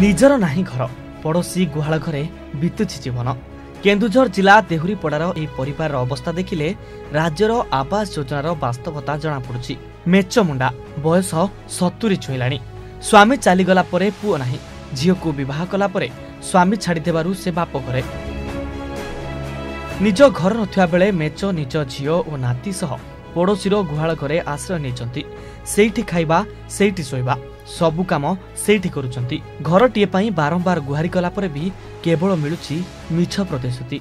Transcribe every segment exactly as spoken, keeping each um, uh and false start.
निजर नाही घर पड़ोशी गुहाल घरे बीतुछि जीवन। केन्दुझर जिला देहुरीपड़ार एही परिवार अवस्था देखिले राज्यर आवास योजनार वास्तवता जणापड़ुछि। मेच मुंडा बयस सत्तुरी छुईलाणी, स्वामी चालीगला परे पुओ नाही। झीओकु विवाह कला परे स्वामी छाड़ी देबारु से बाप घरे निज घर नथिबा बेले मेच निज झीओ और नाती सह पड़ोशीर गुहाल घरे आश्रय नेचंती। सेठी खाइबा सेठी सोइबा सबु काम सेठी करूचंती। घरटीए पई बारंबार गुहारी कला परे भी केवल मिलुची मिछ प्रतिश्रुति।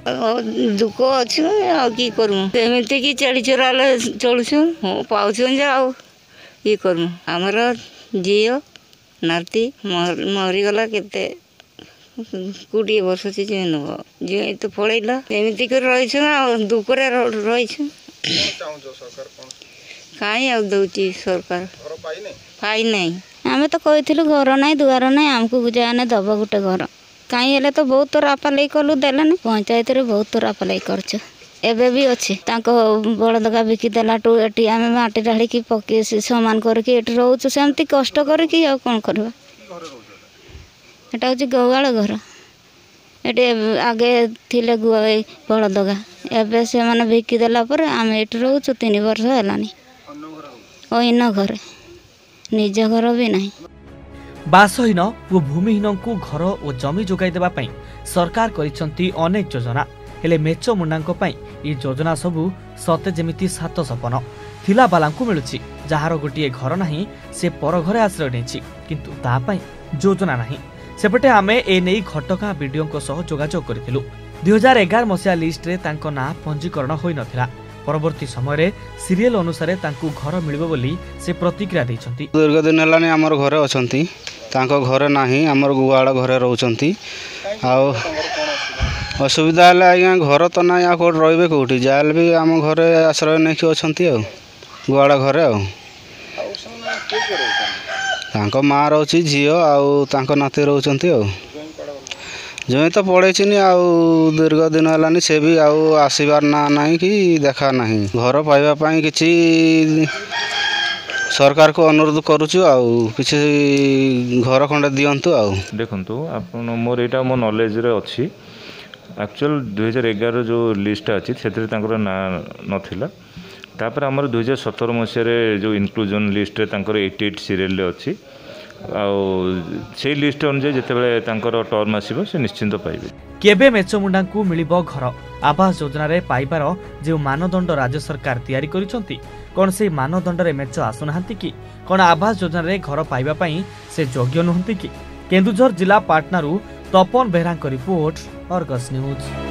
दुख अछि आ की करू, सेमिति की चली चराले चलुछु पाउछु जाऊ की करू। हमर जियो नाती मरि गला केते कोटी वर्ष से जेनो जे तो पळैला सेमिति कर रहिछु ना दुख रे रहिछु। सरकार पाई नहीं आमे तो कही घर ना दुआर ना आमको बुझाने दब गोटे घर कहीं तो बहुत तोर आपालाई कलु देले ना पंचायत रे बहुत तोर आपालाई करछ। एबे भी अच्छे बड़दगा बिकिदेला टू एटी आमे माटी ढाड़ी की पके सामान करके एटी रहउछु सेमती कष्ट करके आ कोन करबा। एटा होची गवाळ घर, एटे आगे थिले गुवाई बड़दगा एबे से माने बिकिदेला पर आमे एटी रहउछु तीन वर्ष हलानी ओ इन घर निज घर भी नहीं। बासहीन व भूमिहीन को घर और जमी जोगाई देबा पई सरकार करिसंती अनेक योजना। हेले मेचो मुंडांको पई ई योजना सबु सते जेमिति सात सपन थिला बालांकु मिलुची। जहार गोटिए घर नाही से पर घरे आश्रय नेछि किंतु ता पई योजना नाही। सेपटे आमे ए नेई घटका वीडियो को सह जोगाजोग करितिलु। दो हज़ार ग्यारह मसिया लिस्ट रे तांको ना पंजीकरण होई नथिला। परवर्ती समय सीरियल अनुसार घर मिल से प्रतिक्रिया दीर्घ दिन है आम घर अच्छा घर ना आमर गुआड़ घरे रोचती असुविधा है आज्ञा घर तो ना कौट रे कौटी जाल भी आम घरे आश्रय नहीं अच्छा गुआड़ घर माँ रोचे झील आंक नाती रोचती जमी तो पढ़े दीर्घ दिन है से भी आसबार ना ना कि देखा ना घर पाइबापी किसी सरकार को अनुरोध करुचु किसी घर खंडे दिंतु आ देखु आप मोर यहाँ मो नॉलेज रे अच्छी एक्चुअल दुई हजार एगार जो लिस्ट अच्छी से ना नाला तापर आमर दुई हजार सतर मसीह जो इनक्लूजन लिस्ट अठासी सीरियल अच्छी से लिस्ट अनुसार जितेबाला तांकर टर्म आसीबो से निश्चिंत पाइबे। केबे मेचमुंडा को मिलिबो घर आवास योजना रे पाइबार जे मानदंड राज्य सरकार तयारी करिसंती कोन से मानदंड रे मेच आसुनहंती कि कोन आवास योजना रे घर पाइबा पई से योग्य नहंती कि। केन्दुझर जिला पाटनारू तपन बेहरांक रिपोर्ट अर्गस न्यूज।